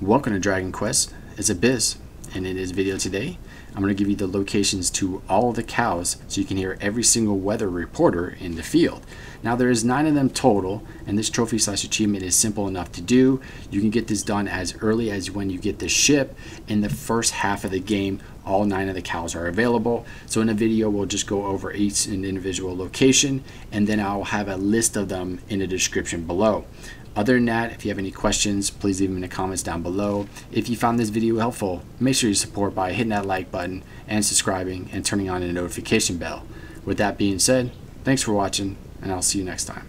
Welcome to Dragon Quest. It's Abyss, and in this video today, I'm going to give you the locations to all the cows so you can hear every single weather reporter in the field. Now there is 9 of them total, and this trophy slash achievement is simple enough to do. You can get this done as early as when you get the ship in the first half of the game. All 9 of the cows are available. So in a video, we'll just go over each individual location, and then I'll have a list of them in the description below. Other than that, if you have any questions, please leave them in the comments down below. If you found this video helpful, make sure you support by hitting that like button and subscribing and turning on the notification bell. With that being said, thanks for watching, and I'll see you next time.